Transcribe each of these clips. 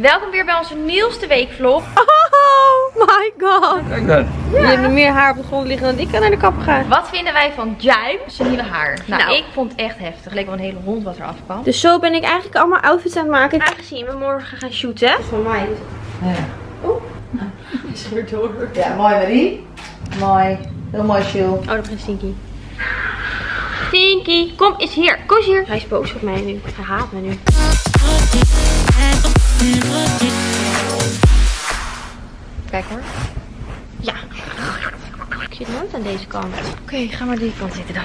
Welkom weer bij onze nieuwste weekvlog. Oh my god. Kijk dan. Ja. Jullie hebben meer haar op de grond liggen dan ik kan naar de kapper gaan. Wat vinden wij van Jaim, zijn nieuwe haar? Nou, ik vond het echt heftig. Het leek wel een hele hond wat eraf kwam. Dus zo ben ik eigenlijk allemaal outfits aan het maken. Aangezien we morgen gaan shooten. Dat is van mij. Ja. Oeh. Is weer door. Ja, mooi Marie. Mooi. Heel mooi Jules. Oh, dat begint Stinky. Stinky, kom eens hier. Kom eens hier. Hij is boos op mij nu. Hij haat me nu. Kijk hoor. Ja. Ik zit nooit aan deze kant. Oké, ga maar die kant zitten dan.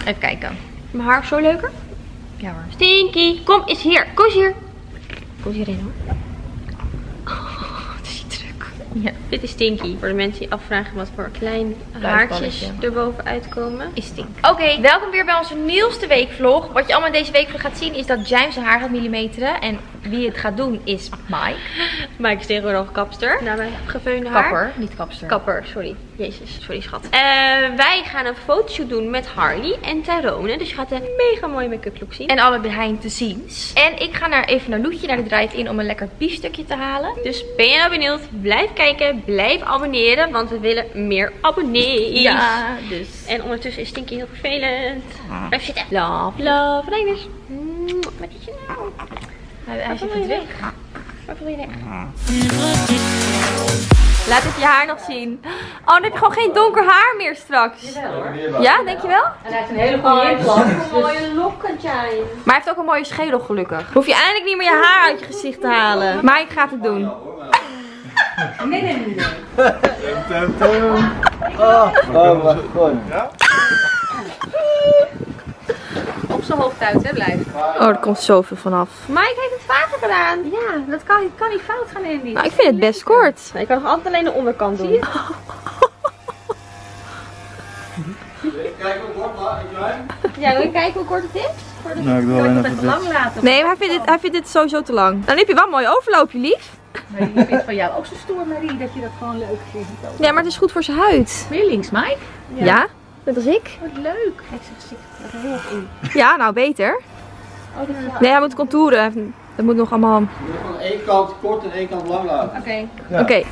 Even kijken. Mijn haar is zo leuker? Ja hoor. Stinky, kom eens hier. Kom eens hier. Kom eens hierin hoor. Oh, het is niet druk. Ja, dit is Stinky. Voor de mensen die afvragen wat voor klein haartjes erboven uitkomen, is Stinky. Oké, welkom weer bij onze nieuwste weekvlog. Wat je allemaal in deze weekvlog gaat zien is dat Jaim zijn haar gaat millimeteren. En wie het gaat doen is Mike. Mike is tegenwoordig kapster. Naar mijn geveunde haar. Kapper, niet kapster. Kapper, sorry. Jezus, sorry schat. Wij gaan een fotoshoot doen met Harley en Tyrone. Dus je gaat een mega mooie make-up look zien. En alle behind the scenes. En ik ga even naar Loetje, naar de drive-in, om een lekker biefstukje te halen. Dus ben je nou benieuwd? Blijf kijken, blijf abonneren, want we willen meer abonnees. Ja, dus. En ondertussen is Stinky heel vervelend. Blijf zitten. Love, love, Reiners. Wat is je nou? Hij zit verdrietig. Wat wil je denken? Laat even je haar nog zien. Oh, dan heb je gewoon geen donker haar meer straks. Jawel hoor. Ja, denk je wel? En hij heeft een hele goede implant. Een mooie lokken, Jaim. Maar hij heeft ook een mooie schedel, gelukkig. Hoef je eindelijk niet meer je haar uit je gezicht te halen. Maar ik ga het doen. Nee, nee, nee. Oh, wat goed. Op zijn hoofd uit, hè, blijft. Oh, er komt zoveel vanaf. Mike heeft het vaker gedaan. Ja, dat kan niet fout gaan in die. Nou, ik vind het best kort. Ik kan nog altijd alleen de onderkant doen. Kijk hoe kort het is. Ja, wil je kijken hoe kort het is? Voor de... Nou, ik wil het best lang laten. Nee, maar hij vindt dit sowieso te lang. Dan heb je wel een mooi overloopje, lief. Maar je vindt van jou ook zo stoer, Marie, dat je dat gewoon leuk vindt. Ja, maar het is goed voor zijn huid. Weer links, Mike. Ja? Ja? Net als ik. Wat leuk. Kijk zijn gezicht er heel in. Ja, nou beter. Oh, nee, hij moet contouren. Dat moet nog allemaal. Je moet van één kant kort en één kant lang laten. Oké. Ja. Oké.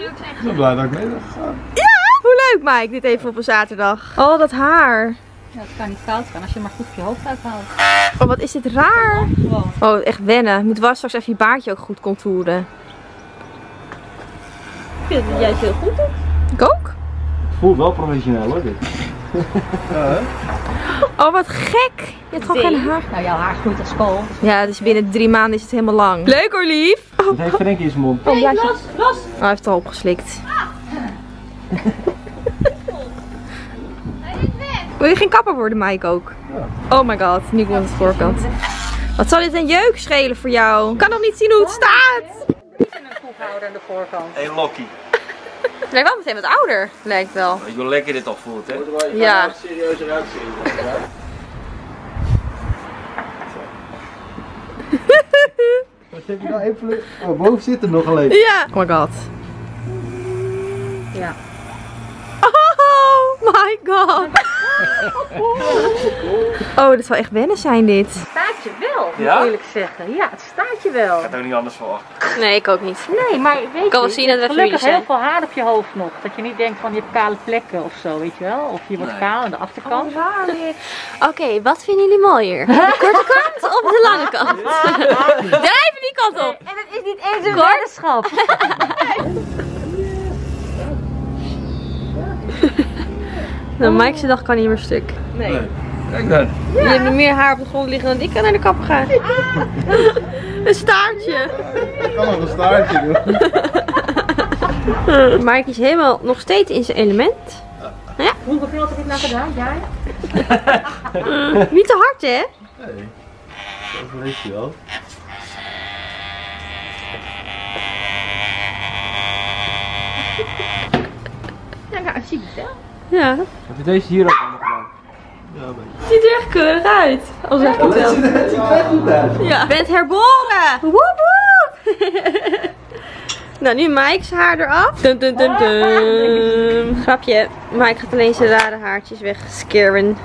Ik ben blij dat ik mee ben gegaan. Ja! Hoe leuk Mike, dit even op een zaterdag. Oh, dat haar. Ja, dat kan niet fout gaan als je maar goed op je hoofd uithoudt. Oh, wat is dit raar. Oh, echt wennen. Je moet wel straks even je baardje ook goed contouren. Ik vind dat jij het heel goed doet. Ik ook. Het voelt wel professioneel hoor dit. Ja, oh wat gek. Je hebt gewoon geen haar. Nou jouw haar groeit als kool. Ja, dus binnen 3 maanden is het helemaal lang. Leuk hoor lief. Het heeft Frankie in zijn mond. Oh, ja, los, los. Oh, hij heeft het al opgeslikt. Ah. Hij is weg. Wil je geen kapper worden Mike ook? Ja. Oh my god, nu komt het voorkant. Wat zal dit een jeuk schelen voor jou? Ik kan nog niet zien hoe het staat. Aan de voorkant. Hey, Lokie. Het lijkt wel meteen wat ouder, lijkt wel. Ik wil lekker dit al voelt, hè? Ja. Serieus eruit zien. Wat heb je nou even? Oh, boven zit er nog alleen. Ja. Oh my god. Ja. Oh my god. Oh, dit zal echt wennen zijn dit. Het staat je wel, moet ik eerlijk zeggen. Ja, het staat je wel. Ik had het ook niet anders verwacht. Nee, ik ook niet. Nee, maar weet je, kan wel zien dat gelukkig heel veel haar op je hoofd nog. Dat je niet denkt van je hebt kale plekken of zo, weet je wel. Of je wordt kaal aan de achterkant. Oké, wat vinden jullie mooier? De korte kant of de lange kant? Daar even die kant op. En het is niet eens een woordenschap. Nou, Mike's dag kan niet meer stuk. Nee. Kijk dan. Ja. Jullie hebben meer haar op de grond liggen dan ik kan naar de kapper gaan. Ja. Een staartje. Ja, ik kan nog een staartje doen. Mike is helemaal nog steeds in zijn element. Nou ja. Hoeveel had ik dit nou gedaan? Jij? Niet te hard hè? Nee. Dat weet je wel. Nou, zie ik het wel. Ja. Heb je deze hier ook allemaal gedaan? Ja, maar... Ziet er echt keurig uit. Al zeg ik het wel. Ja. Je bent herboren! Woep woep! Nou, nu Mike's haar eraf. Dun dun dun dun. Grapje. Mike gaat alleen zijn rare haartjes weg. Skeren.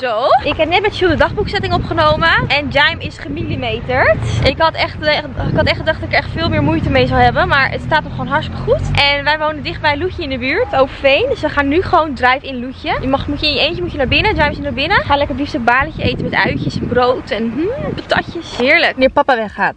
Zo. Ik heb net met Jules de dagboekzetting opgenomen. En Jaim is gemillimeterd. Ik had echt gedacht dat ik er echt veel meer moeite mee zou hebben. Maar het staat nog gewoon hartstikke goed. En wij wonen dichtbij Loetje in de buurt. Overveen. Dus we gaan nu gewoon drive in Loetje. Je moet in je eentje naar binnen. Jaim is naar binnen. Ga lekker het liefst een baletje eten met uitjes en brood. En patatjes. Heerlijk. Wanneer papa weggaat.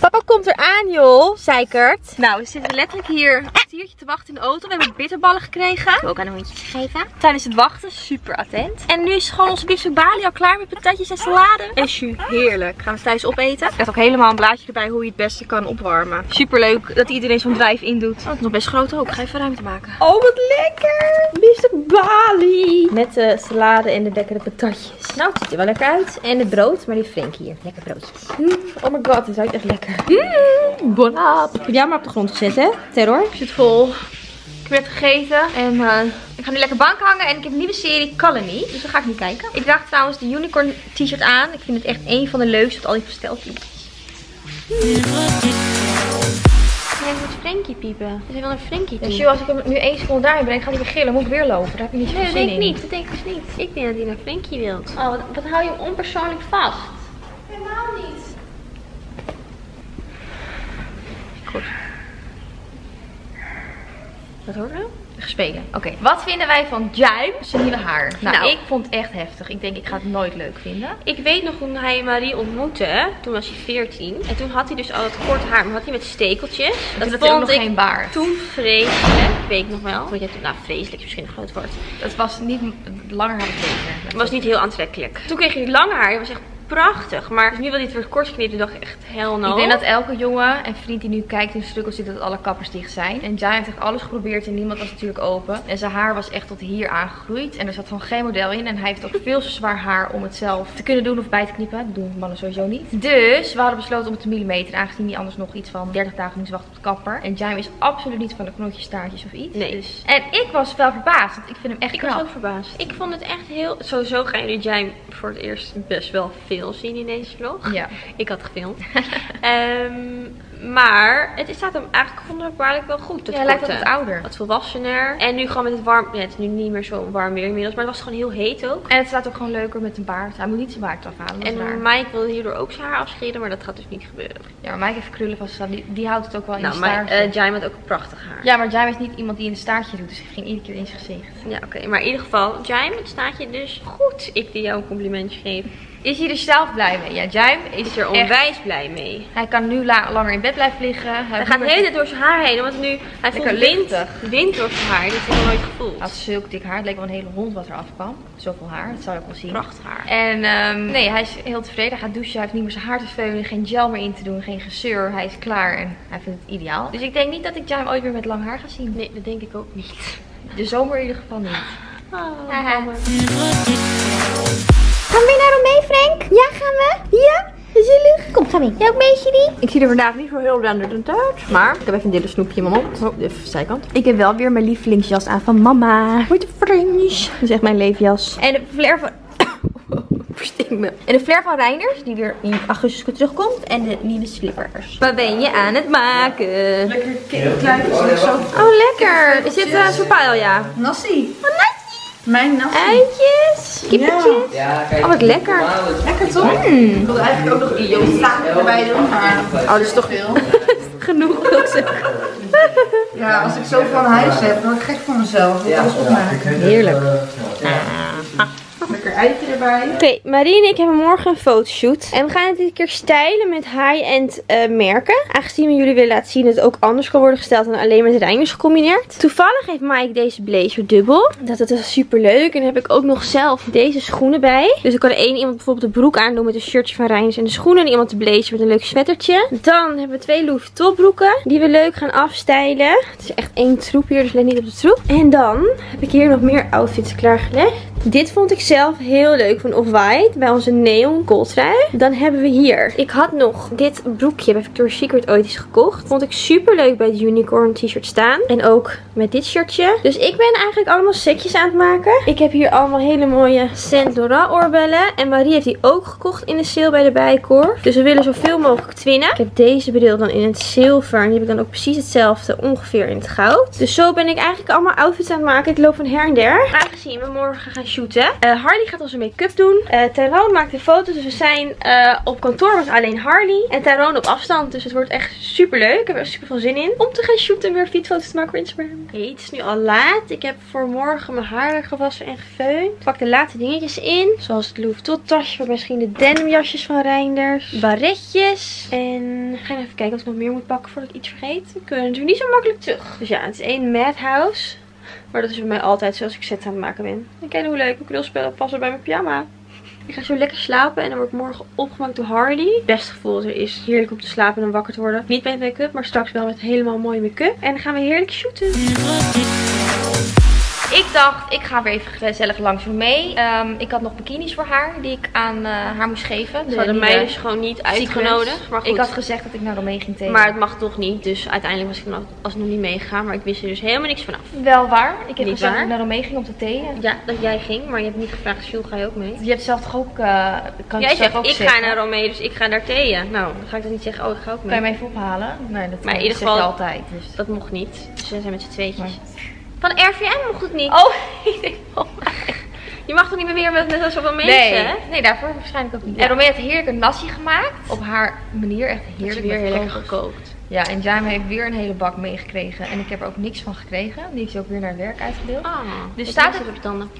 Papa komt eraan joh. Zeikert. Nou, we zitten letterlijk hier een kwartiertje te wachten in de auto. We hebben bitterballen gekregen. Ik heb ook aan een hondje gegeven. Tijdens het wachten. Super attent. En nu is gewoon onze biefstuk balie al klaar met patatjes en salade. En jus, heerlijk. Gaan we thuis opeten. Ik heb ook helemaal een blaadje erbij hoe je het beste kan opwarmen. Super leuk dat iedereen zo'n drive-in doet. Oh, het is nog best groot ook. Ik ga even ruimte maken. Oh, wat lekker! Biefstuk balie. Met de salade en de lekkere patatjes. Nou, het ziet er wel lekker uit. En het brood, maar die Frankie hier. Lekker broodjes. Oh my god, dit ruikt echt lekker. Bon app. Heb jij maar op de grond gezet, hè? Terror. Zit vol. Ik heb net gegeten en ik ga nu lekker bank hangen en ik heb een nieuwe serie Colony, dus daar ga ik nu kijken. Ik draag trouwens de unicorn t-shirt aan. Ik vind het echt een van de leukste met al die versteltjes. Ik moet Frankie piepen. Ze wil een Frankie piepen. Dus als ik hem nu 1 seconde daarin breng, gaat hij weer gillen. Moet ik weer lopen? Daar heb je niet zoveel zin in. Nee, dat denk ik dus niet. Ik denk dat hij naar Frankie wilt. Oh, wat hou je hem onpersoonlijk vast? Helemaal niet. Goed. Dat hoort wel? Gespelen. Oké. Okay. Wat vinden wij van Jaim? Zijn nieuwe haar. Nou, ik vond het echt heftig. Ik denk, ik ga het nooit leuk vinden. Ik weet nog toen hij Marie ontmoette. Toen was hij 14. En toen had hij dus al het kort haar. Maar had hij met stekeltjes. Dat vond nog ik geen baard. Toen vreselijk. Weet ik nog wel. Want je hebt, nou, vreselijk is misschien een groot woord. Dat was niet... Langer haar was beter. Het was niet heel aantrekkelijk. Toen kreeg hij lang haar. Hij was echt... prachtig, maar dus nu wil hij het weer kort knippen, dacht ik echt hell no. Ik denk dat elke jongen en vriend die nu kijkt in de struggles ziet dat alle kappers dicht zijn. En Jaim heeft echt alles geprobeerd en niemand was natuurlijk open. En zijn haar was echt tot hier aangegroeid en er zat gewoon geen model in. En hij heeft ook veel te zwaar haar om het zelf te kunnen doen of bij te knippen. Dat doen mannen sowieso niet. Dus we hadden besloten om het te millimeter, aangezien hij anders nog iets van 30 dagen moest wachten op de kapper. En Jaim is absoluut niet van de knotjes, staartjes of iets. Nee. Dus... En ik was wel verbaasd, want ik vind hem echt knap. Ik was ook verbaasd. Ik vond het echt heel... Sowieso gaan jullie Jaim voor het eerst best wel veel zien in deze vlog. Ja. Ik had gefilmd. Maar het staat hem eigenlijk wonderbaarlijk wel goed. Ja, hij lijkt wat ouder. Wat volwassener. En nu gewoon met het warm... Ja, het is nu niet meer zo warm weer inmiddels. Maar het was gewoon heel heet ook. En het staat ook gewoon leuker met een baard. Hij moet niet zijn baard afhalen. En Mike wilde hierdoor ook zijn haar afscheren. Maar dat gaat dus niet gebeuren. Ja, maar Mike heeft krullen vaststaan. Die houdt het ook wel in de staartje. Jaim had ook een prachtig haar. Ja, maar Jaim is niet iemand die in een staartje doet. Dus hij ging iedere keer in zijn gezicht. Ja, oké. Maar in ieder geval, Jaim, het staartje dus goed. Ik die jou een complimentje geef. Is hij er zelf blij mee? Ja, Jaim is er onwijs blij mee. Hij kan nu langer in bed blijven liggen. Hij gaat de hele tijd door zijn haar heen. Want nu, hij voelt wind door zijn haar. Dat heeft hij nog nooit gevoeld. Hij had zulk dik haar. Het leek wel een hele hond wat er afkwam. Zoveel haar. Dat zou je ook wel zien. Prachtig haar. En nee, hij is heel tevreden. Hij gaat douchen. Hij heeft niet meer zijn haar te veulen. Geen gel meer in te doen. Geen gezeur. Hij is klaar. En hij vindt het ideaal. Dus ik denk niet dat ik Jaim ooit meer met lang haar ga zien. Nee, dat denk ik ook niet. De zomer in ieder geval niet. Oh, gaan we weer naar Romé, Frank? Ja, gaan we? Ja? Gezellig. Kom, ga mee. Jij ook mee, Celine? Ik zie er vandaag niet zo heel renderend uit. Maar ik heb even een dille snoepje in mijn mond. Oh, de zijkant. Ik heb wel weer mijn lievelingsjas aan van mama. What the fringe. Dat is echt mijn leefjas. En de flair van... En de flair van Reiners, die weer in augustus terugkomt. En de nieuwe slippers. Wat ben je aan het maken? Lekker kinderkluitjes en zo. Oh, lekker. Is dit zo'n paal, ja? Nassie. Wat lekker. Mijn nasi. Eitjes, kippertjes. Ja. Ja, oh, wat lekker. Lekker toch? Ik wilde eigenlijk ook nog een yoghurt erbij doen, maar... Oh, dat is toch veel. Genoeg, wil ik zeggen. Ja, als ik zo van huis heb, dan krijg ik voor mezelf. Dat is opmaken. Heerlijk. Ah. Lekker eitje erbij. Oké, Marie en ik hebben morgen een fotoshoot. En we gaan het dit keer stylen met high-end merken. Aangezien we jullie willen laten zien dat het ook anders kan worden gesteld dan alleen met Reiners gecombineerd. Toevallig heeft Mike deze blazer dubbel. Dat is super leuk. En dan heb ik ook nog zelf deze schoenen bij. Dus ik kan iemand bijvoorbeeld de broek aandoen met een shirtje van Reiners en de schoenen. En iemand de blazer met een leuk sweatertje. Dan hebben we 2 Loef topbroeken die we leuk gaan afstylen. Het is echt één troep hier, dus let niet op de troep. En dan heb ik hier nog meer outfits klaargelegd. Dit vond ik zelf heel leuk van Off-White. Bij onze neon kooltrui. Dan hebben we hier. Ik had nog dit broekje bij Victoria's Secret ooit eens gekocht. Vond ik super leuk bij het unicorn t-shirt staan. En ook met dit shirtje. Dus ik ben eigenlijk allemaal setjes aan het maken. Ik heb hier allemaal hele mooie Saint Laurent oorbellen. En Marie heeft die ook gekocht in de sale bij de Bijenkorf. Dus we willen zoveel mogelijk twinnen. Ik heb deze bril dan in het zilver. En die heb ik dan ook precies hetzelfde ongeveer in het goud. Dus zo ben ik eigenlijk allemaal outfits aan het maken. Ik loop van her en der. Aangezien we morgen gaan shoot, hè. Harley gaat onze make-up doen. Tyrone maakt de foto's. Dus we zijn op kantoor met alleen Harley. En Tyrone op afstand. Dus het wordt echt super leuk. Ik heb er super veel zin in. Om te gaan shooten en weer fietsfoto's te maken voor Instagram. Hey, het is nu al laat. Ik heb voor morgen mijn haar gewassen en gefeund. Ik pak de laatste dingetjes in. Zoals het Louis Vuitton tasje. Of misschien de denim jasjes van Reinders. Barretjes. En ga even kijken of ik nog meer moet pakken voordat ik iets vergeet. We kunnen natuurlijk niet zo makkelijk terug. Dus ja, het is één madhouse. Maar dat is bij mij altijd zoals ik sets aan het maken ben. En kijk hoe leuk. Mijn krulspellen passen bij mijn pyjama. Ik ga zo lekker slapen en dan word ik morgen opgemaakt door Harley. Het beste gevoel dat er is. Heerlijk om te slapen en dan wakker te worden. Niet met make-up, maar straks wel met helemaal mooie make-up. En dan gaan we heerlijk shooten. Ik dacht, ik ga weer even gezellig langs Romé. Ik had nog bikinis voor haar, die ik aan haar moest geven. Ze hadden mij dus gewoon niet uitgenodigd. Maar goed. Ik had gezegd dat ik naar Romé ging tegen. Maar het mag toch niet, dus uiteindelijk was ik alsnog niet meegegaan. Maar ik wist er dus helemaal niks vanaf. Wel waar, ik heb gezegd dat ik naar Romé ging op de thee. Ja, dat jij ging, maar je hebt niet gevraagd, Jules, ga je ook mee? Je hebt zelf toch ook, kan jij zegt, ook ik zeggen. Ga naar Romé, dus ik ga naar theeën. Nou, dan ga ik dat niet zeggen, oh, ik ga ook mee. Kan je mij even ophalen? Nee, dat maar in ieder geval, altijd. Dus. Dat mocht niet, dus we zijn met z'n tweetjes. Maar. Van RVM mocht het niet. Oh, ik denk, oh je mag toch niet meer met zoveel mensen? Nee, nee, daarvoor waarschijnlijk ook niet. Ja. En Romé heeft heerlijk een nasi gemaakt. Op haar manier echt heerlijk weer lekker gekookt. Ja, en Jaim heeft weer een hele bak meegekregen. En ik heb er ook niks van gekregen. Die heeft ze ook weer naar werk uitgedeeld. Ah, dus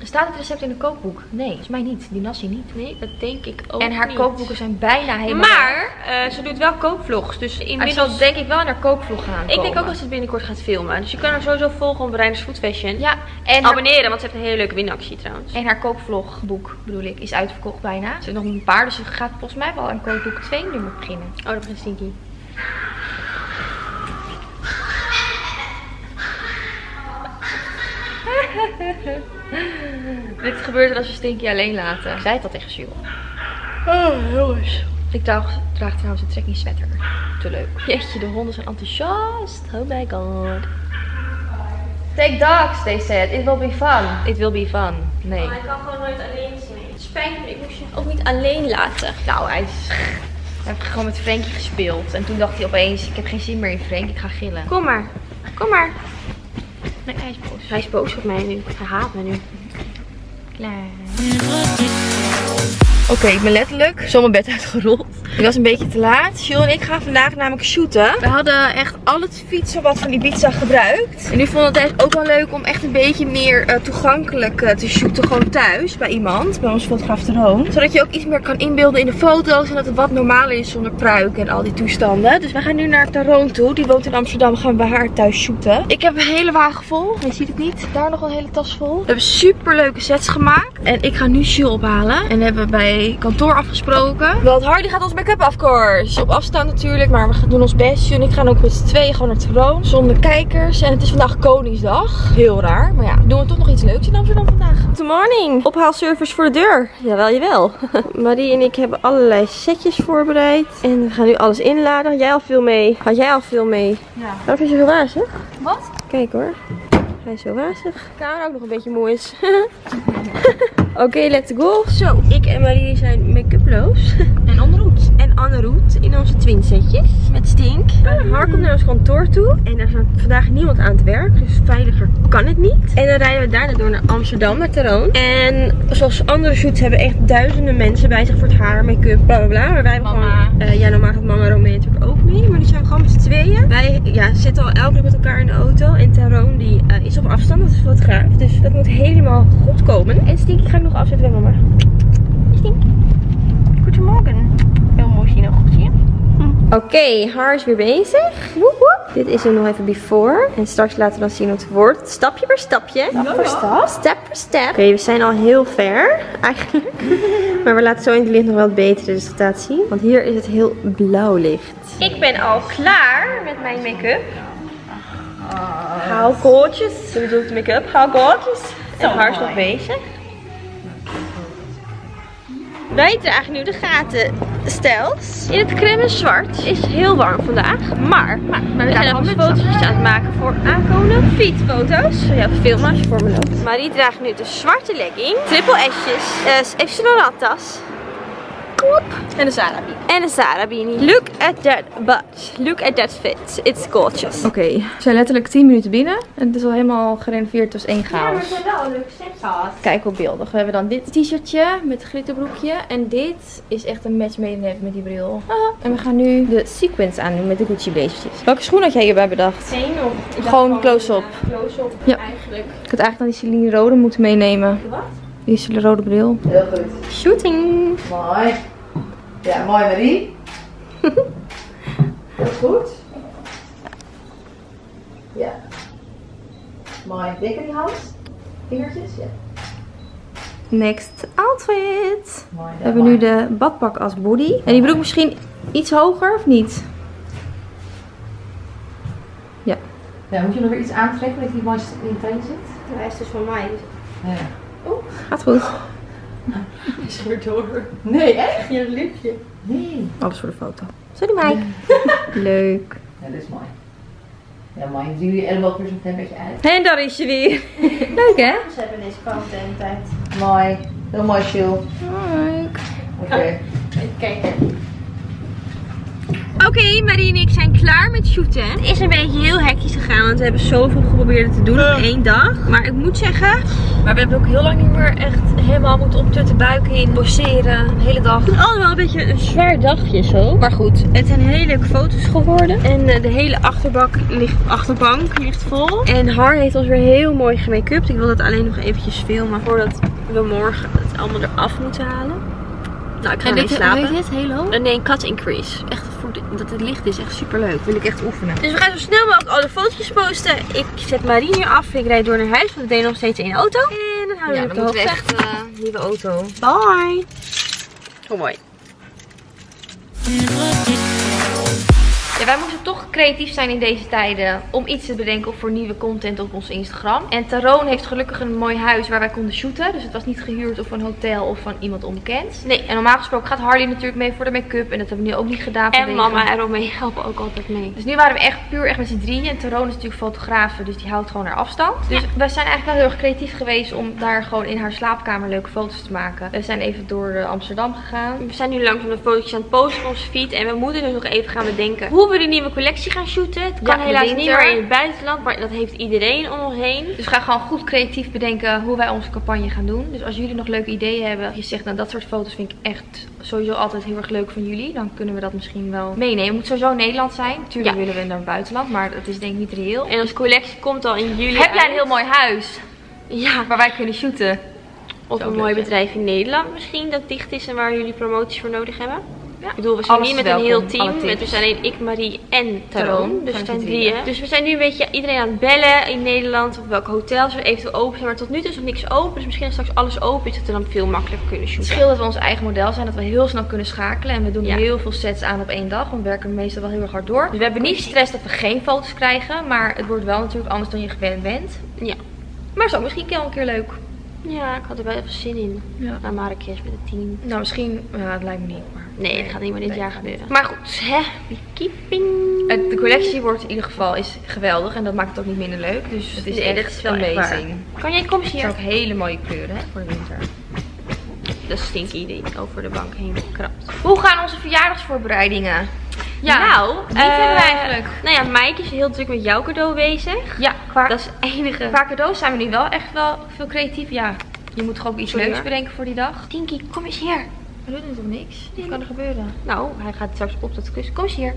staat het recept in het kookboek? Nee, volgens mij niet. Die nasi niet. Nee, dat denk ik ook niet. En haar kookboeken zijn bijna helemaal... Maar ze doet wel kookvlogs. Dus inmiddels zal denk ik wel naar kookvlog gaan komen. Ik denk ook dat ze het binnenkort gaat filmen. Dus je kan haar sowieso volgen op Reiners Food Fashion. Ja. En abonneren, want ze heeft een hele leuke winactie trouwens. En haar kookvlogboek, bedoel ik, is uitverkocht bijna. Ze heeft nog een paar, dus ze gaat volgens mij wel aan kookboek 2 nu beginnen. Oh, dat begint Stinky. Dit gebeurt er als we Stinky alleen laten. Ik zei het al tegen Jules. Oh, jongens. Ik draag trouwens een trekking sweater. Te leuk. Jeetje, de honden zijn enthousiast. Oh my god. Take dogs, they said. It will be fun. It will be fun. Nee. Oh, ik kan gewoon nooit alleen zijn. Spijt me, ik moest je ook niet alleen laten. Nou, hij is... Heb ik gewoon met Frankie gespeeld. En toen dacht hij opeens, ik heb geen zin meer in Frank, ik ga gillen. Kom maar, kom maar. Nee, hij is boos. Hij is boos op mij nu. Hij haat me nu. Klaar. Oké, ik ben letterlijk zo mijn bed uitgerold. Ik was een beetje te laat. Jules en ik gaan vandaag namelijk shooten. We hadden echt al het fietsenpad van Ibiza gebruikt. En nu vonden we het ook wel leuk om echt een beetje meer toegankelijk te shooten. Gewoon thuis bij iemand. Bij ons fotograaf Tyrone. Zodat je ook iets meer kan inbeelden in de foto's. En dat het wat normaler is zonder pruik en al die toestanden. Dus we gaan nu naar Tyrone toe. Die woont in Amsterdam. Gaan we bij haar thuis shooten. Ik heb een hele wagen vol. Je ziet het niet. Daar nog een hele tas vol. We hebben super leuke sets gemaakt. En ik ga nu Jules ophalen. En hebben bij kantoor afgesproken. Want Harley gaat ons make-up afkoers. Op afstand natuurlijk, maar we doen ons best. Jules en ik gaan ook met z'n tweeën gewoon naar Tyrone. Zonder kijkers. En het is vandaag Koningsdag. Heel raar. Maar ja, doen we toch nog iets leuks in Amsterdam vandaag. Good morning. Ophaalservice voor de deur. Jawel, jawel. Marie en ik hebben allerlei setjes voorbereid. En we gaan nu alles inladen. Had jij al veel mee? Had jij al veel mee? Ja. Wat is je zo wazig? Wat? Kijk hoor. Hij is zo wazig. De kamer ook nog een beetje moe is. Oké, let's go. Zo, ik en Marie zijn make-uploos. En onderhoed. En onderhoed in onze twinsetje. Met Stink. Haar komt naar ons kantoor toe. En daar staat vandaag niemand aan het werk. Dus veiliger kan het niet. En dan rijden we daarna door naar Amsterdam, naar Tyrone. En zoals andere shoots hebben echt duizenden mensen bij zich voor het haar, make-up, bla bla bla. Maar wij hebben gewoon... ja, normaal gaat mama Romé natuurlijk ook mee. Maar nu zijn we gewoon met z'n tweeën. Wij zitten al elke keer met elkaar in de auto. En Tyrone die is op afstand, dat is fotograaf. Dus dat moet helemaal goed komen. En Stinky gaat nog afzetten bij mama. Stinky. Goedemorgen. Heel mooi zien nog goed zien. Oké, haar is weer bezig. Woep woep. Dit is hem nog even before. En straks laten we dan zien hoe het wordt. Stapje per stapje. Stap per stap. Step per step. Oké, we zijn al heel ver eigenlijk. Maar we laten zo in het licht nog wel het betere resultaat zien. Want hier is het heel blauw licht. Ik ben al klaar met mijn make-up. How gorgeous. Ze bedoelt de make-up. How gorgeous. En haar is nog bezig. Wij dragen nu de gatenstels. In het crème zwart is heel warm vandaag. Maar we zijn nog foto's aan het maken voor aankomende fietsfoto's. Ja, film als je voor me loopt. Marie draagt nu de zwarte legging. Triple S'jes. Even een tas. op. En een sarabini. En een sarabini. Look at that butt. Look at that fit. It's gorgeous. Oké. Okay. We zijn letterlijk 10 minuten binnen. Het is al helemaal gerenoveerd, dus één chaos. Ja, maar het zijn wel leuke sets. Kijk hoe beeldig. We hebben dan dit t-shirtje met glitterbroekje. En dit is echt een match made in heaven met die bril. Aha. En we gaan nu de sequins aandoen met de Gucci blazetjes. Welke schoen had jij hierbij bedacht? Geen op. Gewoon close-up. Close-up ja. Eigenlijk. Ik had eigenlijk dan die Celine rode moeten meenemen. Wat? Die is de rode bril. Heel goed. Shooting. Mooi. Ja, mooi Marie. Heel goed. Ja. Mooi. Dikker die hand. Vingertjes. Ja. Next outfit. Mooi, we hebben nu de badpak als body. En die broek misschien iets hoger of niet? Ja. Ja, moet je nog weer iets aantrekken dat die was in de zit? Ja, hij is dus van mij. Ja. Oh, gaat goed. Hij is weer door. Nee, echt? Je lipje. Nee. Alles voor de foto. Sorry Mike. Nee. Leuk. Ja, dit is mooi. Ja, mooi. Dan zien jullie elleboog weer zo'n klein beetje uit. En daar is je weer. Leuk hè? Ze hebben deze kant de hele tijd. Mooi. Heel mooi, Jules. Leuk. Oké. Even kijken. Oké, Marie en ik zijn klaar met shooten. Het is een beetje heel hectisch gegaan, want we hebben zoveel geprobeerd te doen op één dag. Maar ik moet zeggen, maar we hebben ook heel lang niet meer echt helemaal moeten optutten, buik in, poseren, de hele dag. Het is allemaal een beetje een zwaar dagje zo. Maar goed, het zijn hele leuke foto's geworden. En de hele achterbank ligt vol. En Harley heeft ons weer heel mooi gemake-upt. Ik wil dat alleen nog eventjes filmen voordat we morgen het allemaal eraf moeten halen. Nou, ik ga ermee slapen. Weet je het? Heel hoog? Nee, een cut increase. Echt dat het licht is. Echt super leuk. Wil ik echt oefenen. Dus we gaan zo snel mogelijk alle foto's posten. Ik zet Marie hier af. Ik rijd door naar huis. Want we deden nog steeds in de auto. En dan houden we op de echt nieuwe auto. Bye. Hoe mooi. Ja, wij moesten toch creatief zijn in deze tijden om iets te bedenken voor nieuwe content op ons Instagram. En Tyrone heeft gelukkig een mooi huis waar wij konden shooten. Dus het was niet gehuurd of van een hotel of van iemand onbekend. Nee, en normaal gesproken gaat Harley natuurlijk mee voor de make-up. En dat hebben we nu ook niet gedaan. En mama en Romé helpen ook altijd mee. Dus nu waren we echt puur echt met z'n drieën. En Tyrone is natuurlijk fotografe, dus die houdt gewoon haar afstand. Dus we zijn eigenlijk wel heel erg creatief geweest om daar gewoon in haar slaapkamer leuke foto's te maken. We zijn even door Amsterdam gegaan. We zijn nu langzaam de foto's aan het posten op onze feed. En we moeten dus nog even gaan bedenken hoe we de nieuwe collectie gaan shooten. Het kan helaas niet meer in het buitenland, maar dat heeft iedereen om ons heen. Dus ga gewoon goed creatief bedenken hoe wij onze campagne gaan doen. Dus als jullie nog leuke ideeën hebben, je zegt nou dat soort foto's vind ik echt sowieso altijd heel erg leuk van jullie. Dan kunnen we dat misschien wel meenemen. Het moet sowieso in Nederland zijn. Natuurlijk willen we naar het buitenland, maar dat is denk ik niet reëel. En onze collectie komt al in juli. Heb jij een heel mooi huis? Ja, waar wij kunnen shooten. Of een mooi bedrijf in Nederland misschien dat dicht is en waar jullie promoties voor nodig hebben. Ja. Ik bedoel, we zijn niet met een heel team. Het is alleen ik, Marie en Tyrone. Dus we zijn drieën. Dus we zijn nu een beetje iedereen aan het bellen in Nederland. Of welke hotels er eventueel open zijn. Maar tot nu toe is nog niks open. Dus misschien als straks alles open is, dat we dan veel makkelijker kunnen shooten. Het scheelt dat we ons eigen model zijn. Dat we heel snel kunnen schakelen. En we doen heel veel sets aan op één dag. Want we werken meestal wel heel erg hard door. Dus we hebben niet stress dat we geen foto's krijgen. Maar het wordt wel natuurlijk anders dan je gewend bent. Ja. Maar het is ook misschien wel een keer leuk. Ja, ik had er wel even zin in. Ja. Naar Marrakesh met het team. Nou, misschien, het lijkt me niet. Maar nee, het gaat niet meer dit jaar gebeuren. Maar goed, hè? Keeping. De collectie wordt in ieder geval is geweldig. En dat maakt het ook niet minder leuk. Dus het is echt wel amazing. Kan jij komen hier? Het zijn ook hele mooie kleuren hè, voor de winter. Dat is Stinky die over de bank heen krabt. Hoe gaan onze verjaardagsvoorbereidingen? Ja, nou, die hebben we eigenlijk. Nou ja, Mike is heel druk met jouw cadeau bezig. Ja, dat is het enige. Qua cadeaus zijn we nu wel echt wel veel creatief. Ja, je moet gewoon ook iets leuks bedenken voor die dag. Stinky, kom eens hier. We doen toch niks? Wat kan er gebeuren? Nou, hij gaat straks op dat kussen. Kom eens hier.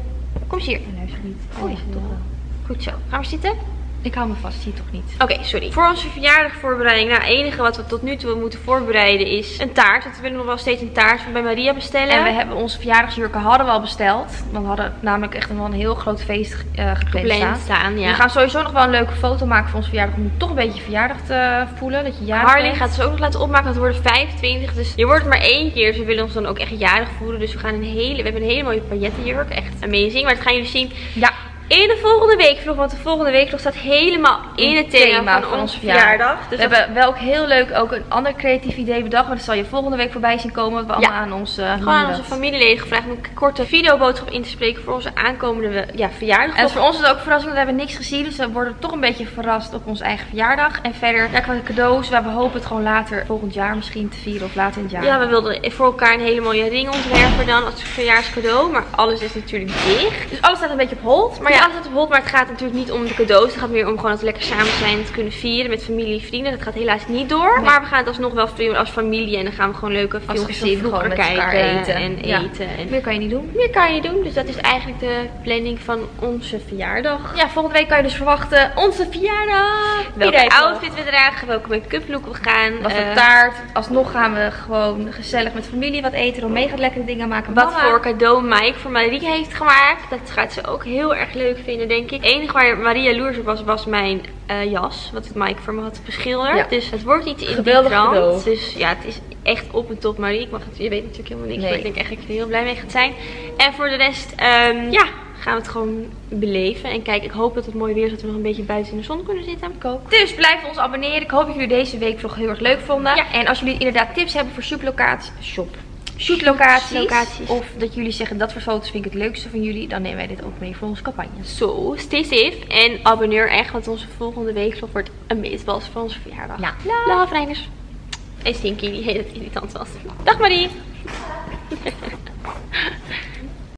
Kom eens hier. Hij luistert niet. Oh ja, toch wel. Goed zo. Gaan we zitten? Ik hou me vast, zie je toch niet. Oké, sorry. Voor onze verjaardagvoorbereiding, nou het enige wat we tot nu toe moeten voorbereiden is een taart. Want we willen nog wel steeds een taart van bij Maria bestellen. En we hebben onze verjaardagsjurken hadden we al besteld. Want we hadden namelijk echt een heel groot feest gepland staan. Ja. We gaan sowieso nog wel een leuke foto maken voor onze verjaardag. Om toch een beetje verjaardag te voelen. Dat je jarig Harley bent. Gaat ze ook nog laten opmaken. Dat worden 25. Dus je wordt maar één keer. Dus we willen ons dan ook echt jarig voelen. Dus we hebben een hele mooie paillettenjurk. Echt amazing. Maar dat gaan jullie zien. Ja. in de volgende weekvlog, want de volgende weekvlog staat helemaal in het thema van onze verjaardag. Dus we hebben wel ook heel leuk ook een ander creatief idee bedacht, maar dat zal je volgende week voorbij zien komen. We hebben allemaal aan onze familieleden gevraagd om een korte videoboodschap in te spreken voor onze aankomende verjaardag. En voor ons is het ook verrassing, want we hebben niks gezien, dus we worden toch een beetje verrast op onze eigen verjaardag. En verder, qua de cadeaus, waar we hopen het gewoon later volgend jaar misschien te vieren of later in het jaar. Ja, we wilden voor elkaar een hele mooie ring ontwerpen dan als verjaarscadeau, maar alles is natuurlijk dicht. Dus alles staat een beetje op hold, maar alles staat op hold, maar het gaat natuurlijk niet om de cadeaus. Het gaat meer om gewoon dat we lekker samen zijn, te kunnen vieren met familie, vrienden. Dat gaat helaas niet door, maar we gaan het alsnog wel vieren als familie en dan gaan we gewoon leuke filmpjes gewoon met kijken eten. En meer kan je niet doen. Dus dat is eigenlijk de planning van onze verjaardag. Ja, volgende week kan je dus verwachten onze verjaardag. Welke outfit we dragen, welke make-up look we gaan. Wat voor taart. Alsnog gaan we gewoon gezellig met familie wat eten. Romé gaat lekkere dingen maken. Wat voor cadeau Mike voor Marie heeft gemaakt. Dat gaat ze ook heel erg leuk vinden, denk ik. Het enige waar Maria jaloers op was, was mijn jas. Wat Mike voor me had beschilderd. Ja. Dus het wordt iets in de trant. Dus ja, het is echt op en top Marie. Je weet natuurlijk helemaal niks, maar ik denk echt dat je er heel blij mee gaat zijn. En voor de rest, gaan we het gewoon beleven. En kijk, ik hoop dat het mooi weer is, dat we nog een beetje buiten in de zon kunnen zitten. Ik ook. Dus blijf ons abonneren. Ik hoop dat jullie deze weekvlog heel erg leuk vonden. Ja. En als jullie inderdaad tips hebben voor shootlocaties. Of dat jullie zeggen dat voor foto's vind ik het leukste van jullie. Dan nemen wij dit ook mee voor onze campagne. So, stay safe. En abonneer echt, want onze volgende weekvlog wordt een meetbals voor onze verjaardag. Ja. Love Reiners. En Stinky, die heel irritant was. Dag Marie. Ja.